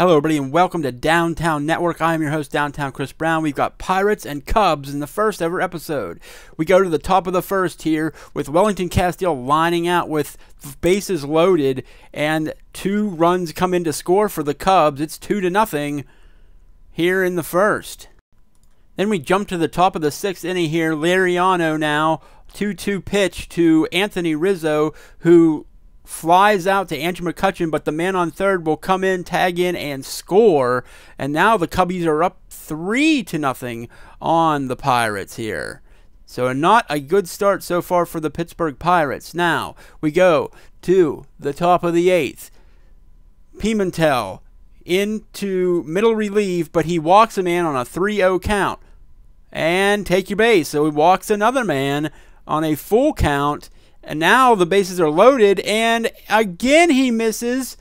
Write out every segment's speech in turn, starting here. Hello everybody and welcome to Downtown Network. I am your host, Downtown Chris Brown. We've got Pirates and Cubs in the first ever episode. We go to the top of the first here with Wellington Castillo lining out with bases loaded and two runs come in to score for the Cubs. It's 2-0 here in the first. Then we jump to the top of the sixth inning here. Liriano now, 2-2 pitch to Anthony Rizzo, who flies out to Andrew McCutcheon, but the man on third will come in, tag in, and score. And now the Cubbies are up 3-0 on the Pirates here. So not a good start so far for the Pittsburgh Pirates. Now we go to the top of the eighth. Pimentel into middle relief, but he walks a man on a 3-0 count. And take your base. So he walks another man on a full count. And now the bases are loaded, and again he misses,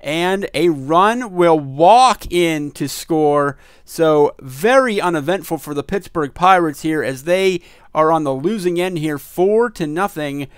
and a run will walk in to score. So very uneventful for the Pittsburgh Pirates here as they are on the losing end here, 4-0,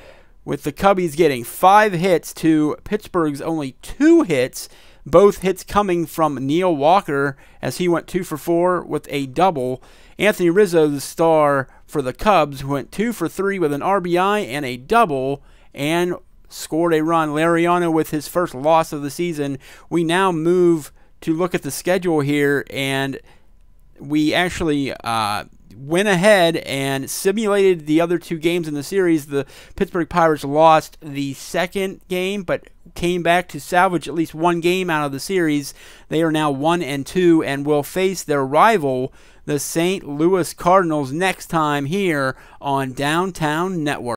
with the Cubbies getting 5 hits to Pittsburgh's only 2 hits, both hits coming from Neil Walker as he went 2 for 4 with a double. Anthony Rizzo, the star for the Cubs, went 2 for 3 with an RBI and a double and scored a run. Liriano with his first loss of the season. We now move to look at the schedule here, and we actually went ahead and simulated the other 2 games in the series. The Pittsburgh Pirates lost the second game, but came back to salvage at least 1 game out of the series. They are now 1-2 and will face their rival, the St. Louis Cardinals, next time here on Downtown Network.